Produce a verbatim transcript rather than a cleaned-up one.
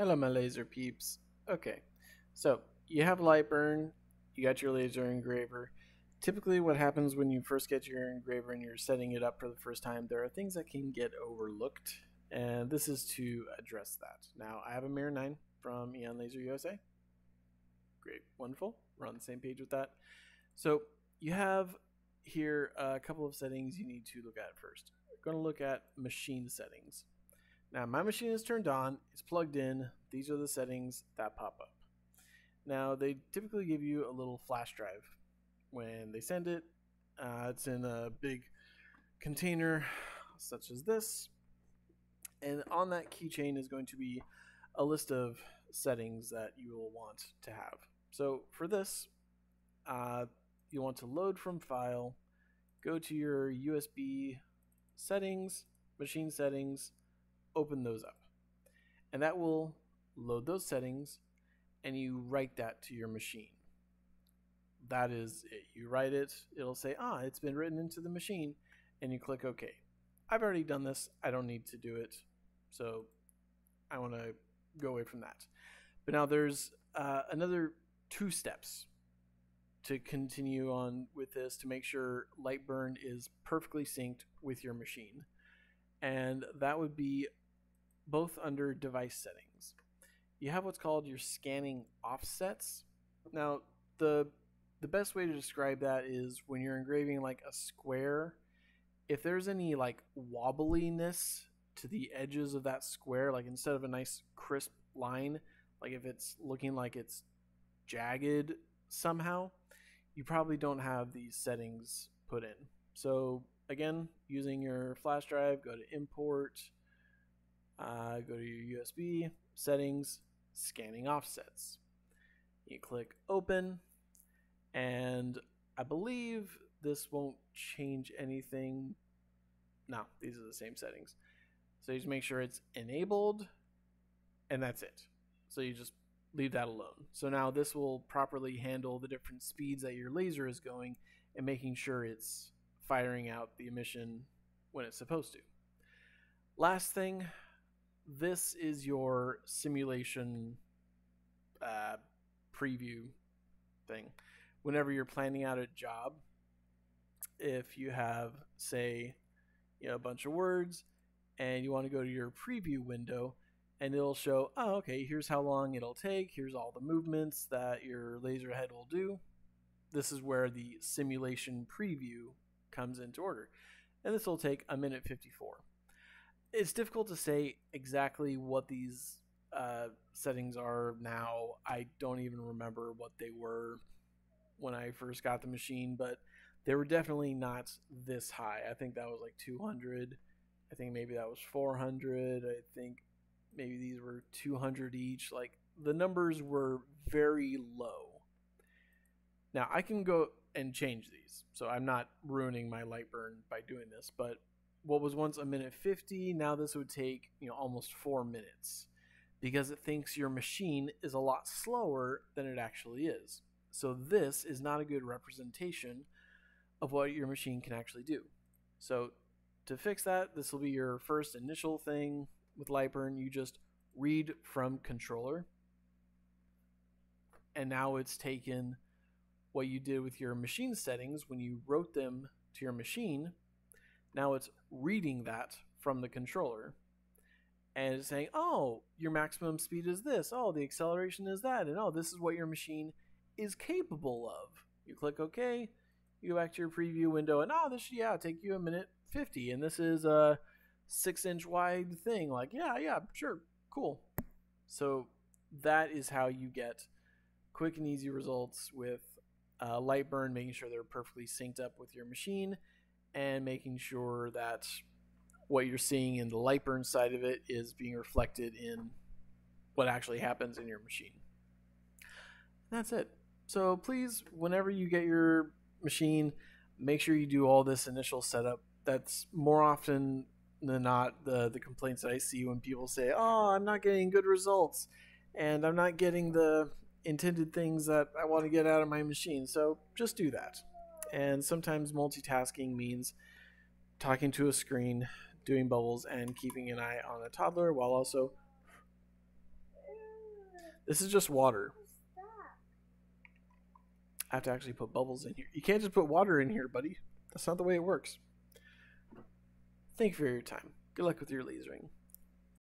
Hello, my laser peeps. Okay, so you have Lightburn, you got your laser engraver. Typically what happens when you first get your engraver and you're setting it up for the first time, there are things that can get overlooked, and this is to address that. Now, I have a Mira nine from Eon Laser U S A. Great, wonderful, we're on the same page with that. So you have here a couple of settings you need to look at first. We're gonna look at machine settings. Now, my machine is turned on, it's plugged in, these are the settings that pop up. Now, they typically give you a little flash drive. When they send it, uh, it's in a big container such as this, and on that keychain is going to be a list of settings that you will want to have. So for this, uh, you want to load from file, go to your U S B settings, machine settings, open those up, and that will load those settings, and you write that to your machine. That is it. You write it, it'll say, ah, it's been written into the machine, and you click OK. I've already done this, I don't need to do it, so I want to go away from that. But now there's uh, another two steps to continue on with this to make sure Lightburn is perfectly synced with your machine, and that would be both under device settings. You have what's called your scanning offsets. Now, the the best way to describe that is when you're engraving like a square, if there's any like wobbliness to the edges of that square, like instead of a nice crisp line, like if it's looking like it's jagged somehow, you probably don't have these settings put in. So again, using your flash drive, go to import, uh, go to your U S B, settings, scanning offsets. You click open, and I believe this won't change anything. No, these are the same settings. So you just make sure it's enabled, and that's it. So you just leave that alone. So now this will properly handle the different speeds that your laser is going and making sure it's firing out the emission when it's supposed to. Last thing, this is your simulation uh, preview thing. Whenever you're planning out a job, if you have, say, you know, a bunch of words and you want to go to your preview window, and it'll show, oh, okay, here's how long it'll take, here's all the movements that your laser head will do. This is where the simulation preview comes into order, and this will take a minute fifty-four. It's difficult to say exactly what these uh, settings are now. I don't even remember what they were when I first got the machine, but they were definitely not this high. I think that was like two hundred. I think maybe that was four hundred. I think maybe these were two hundred each. Like, the numbers were very low. Now I can go and change these, so I'm not ruining my Lightburn by doing this, but what was once a minute fifty, now this would take, you know, almost four minutes because it thinks your machine is a lot slower than it actually is. So this is not a good representation of what your machine can actually do. So to fix that, this will be your first initial thing with Lightburn. You just read from controller, and now it's taken what you did with your machine settings when you wrote them to your machine. Now it's reading that from the controller, and it's saying, oh, your maximum speed is this, oh, the acceleration is that, and oh, this is what your machine is capable of. You click OK, you go back to your preview window, and oh, this should, yeah, take you a minute fifty, and this is a six inch wide thing. Like, yeah, yeah, sure, cool. So that is how you get quick and easy results with Uh, Lightburn, making sure they're perfectly synced up with your machine and making sure that what you're seeing in the Lightburn side of it is being reflected in what actually happens in your machine. And that's it. So please, whenever you get your machine, make sure you do all this initial setup. That's more often than not the, the complaints that I see when people say, oh, I'm not getting good results and I'm not getting the intended things that I want to get out of my machine. So just do that. And sometimes multitasking means talking to a screen, doing bubbles, and keeping an eye on a toddler while also This is just water. I have to actually put bubbles in here. You can't just put water in here, buddy. That's not the way it works. Thank you for your time. Good luck with your lasering.